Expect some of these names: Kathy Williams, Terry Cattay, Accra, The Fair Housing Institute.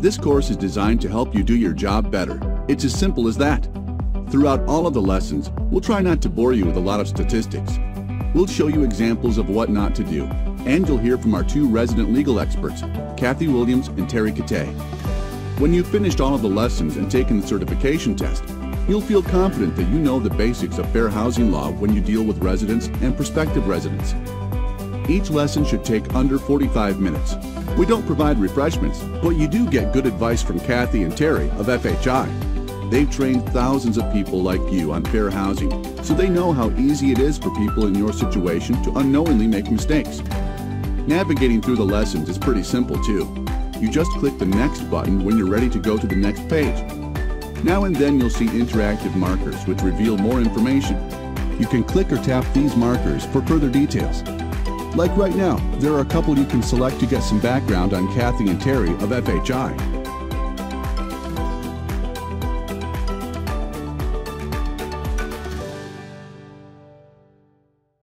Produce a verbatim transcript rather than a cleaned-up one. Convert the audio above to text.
This course is designed to help you do your job better. It's as simple as that. Throughout all of the lessons, we'll try not to bore you with a lot of statistics. We'll show you examples of what not to do, and you'll hear from our two resident legal experts, Kathy Williams and Terry Cattay. When you've finished all of the lessons and taken the certification test, you'll feel confident that you know the basics of fair housing law when you deal with residents and prospective residents. Each lesson should take under forty-five minutes. We don't provide refreshments, but you do get good advice from Kathy and Terry of F H I. They've trained thousands of people like you on fair housing, so they know how easy it is for people in your situation to unknowingly make mistakes. Navigating through the lessons is pretty simple too. You just click the next button when you're ready to go to the next page. Now and then you'll see interactive markers which reveal more information. You can click or tap these markers for further details. Like right now, there are a couple you can select to get some background on Kathy and Terry of F H I.